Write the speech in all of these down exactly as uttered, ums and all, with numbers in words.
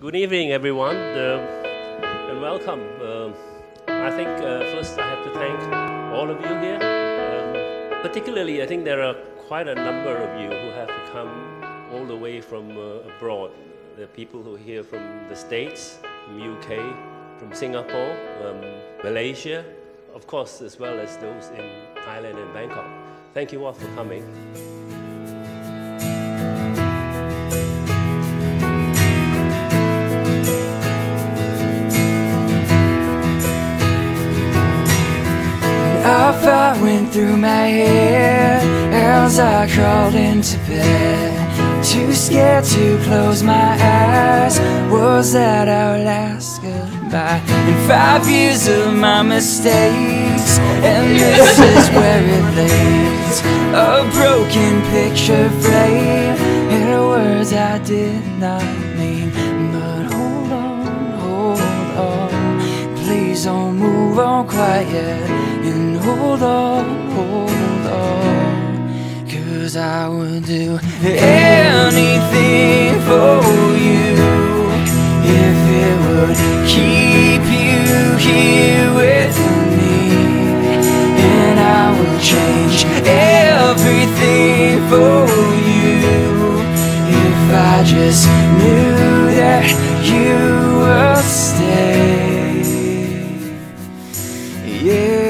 Good evening, everyone, uh, and welcome. Uh, I think uh, first I have to thank all of you here. Um, particularly, I think there are quite a number of you who have come all the way from uh, abroad. There are people who are here from the States, from the U K, from Singapore, um, Malaysia, of course, as well as those in Thailand and Bangkok. Thank you all for coming. A thought went through my head as I crawled into bed. Too scared to close my eyes. Was that our last goodbye? In five years of my mistakes, and this is where it leads. A broken picture frame in words I did not mean. But hold on, hold on, please don't move on quite yet. And hold on, hold on, 'cause I would do anything for you if it would keep you here with me. And I would change everything for you if I just knew that you would stay. Yeah.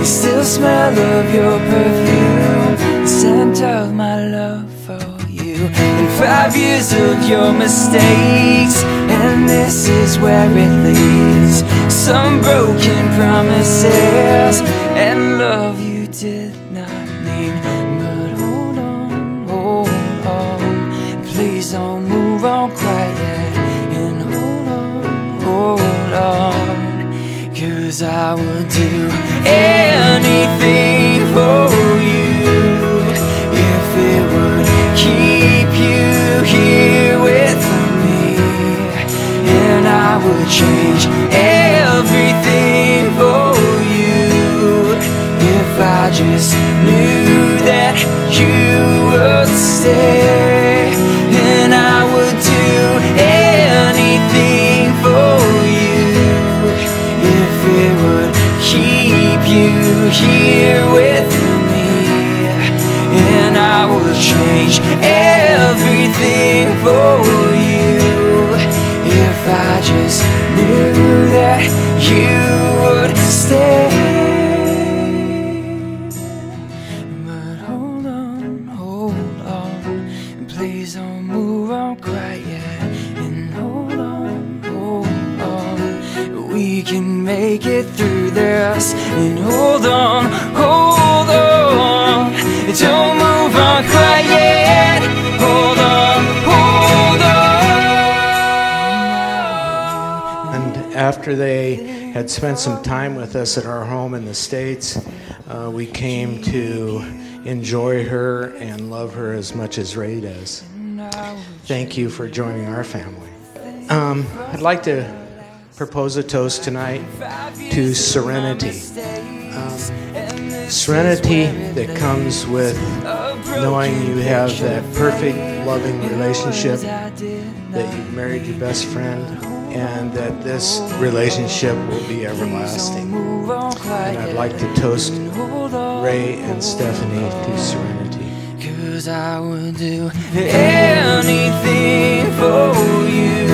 The still smell of your perfume, the scent of my love for you. And five years of your mistakes, and this is where it leads. Some broken promises and love you did not mean. But hold on, hold on, please don't move on quite yet. And hold on, hold on, 'cause I would do anything for you if it would keep you here with me. And I would change everything for you if I just knew that you would stay. And I would do anything for you if it would keep you here with me. And I will change everything for you if I just knew that you would stay. But hold on, hold on, please don't move on quite yet. And hold on, hold on, we can make it through this. And hold on, hold on, don't move on quite yet. Hold on, hold on. And after they had spent some time with us at our home in the States, uh, we came to enjoy her and love her as much as Ray does. Thank you for joining our family. Um, I'd like to propose a toast tonight to serenity. Um, serenity that comes with knowing you have that perfect, loving relationship, that you've married your best friend, and that this relationship will be everlasting. And I'd like to toast Ray and Stephanie to serenity. 'Cause I would do anything for you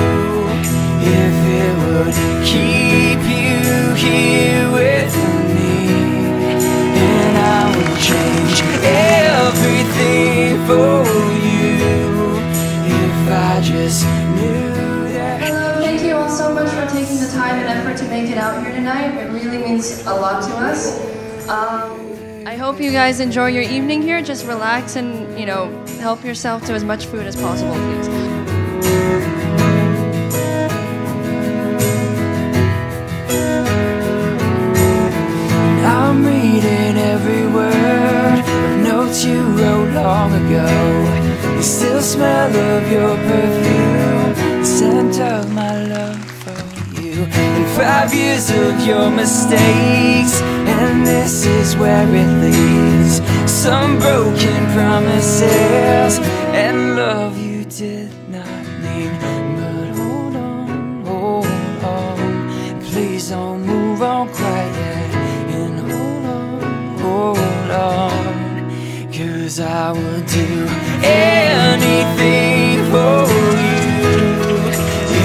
if it would keep you here with me. And I would change everything for you if I just knew that. Thank you all so much for taking the time and effort to make it out here tonight. It really means a lot to us. Um, I hope you guys enjoy your evening here. Just relax and, you know, help yourself to as much food as possible, please. boats you rode long ago. You still smell of your perfume, the scent of my love for you. And five years of your mistakes, and this is where it leads. Some broken promises, and love you did not need. But hold on, hold on, please don't move on quite yet. And hold on, hold on, 'cause I would do anything for you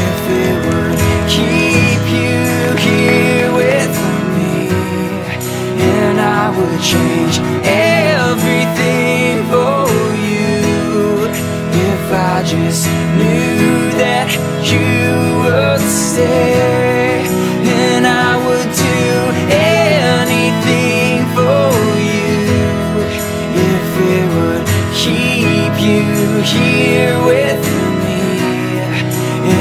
if it would keep you here with me. And I would change everything for you if I just knew that you would stay. And I would do anything for you if it would keep you here with me.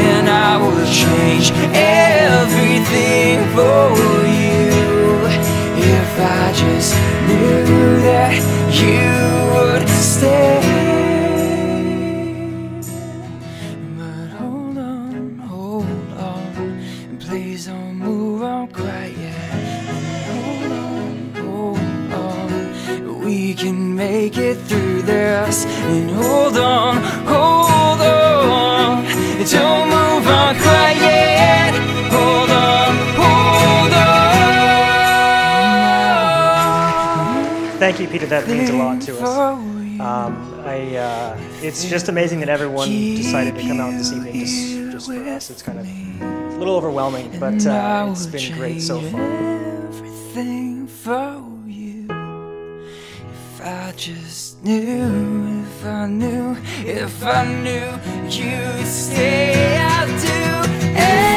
And I would change everything for you if I just knew that you would stay. But hold on, hold on, please don't move on quite yet. Hold on, hold on, we can make it through this. And hold on, hold on, don't move on quite yet. Hold on, hold on. Thank you, Peter. That means a lot to us. Um, I, uh, it's just amazing that everyone decided to come out this evening just, just for us. It's kind of a little overwhelming, but uh, it's been great so far. Everything for you. If I just knew, if I knew, if I knew you'd stay, I'd do.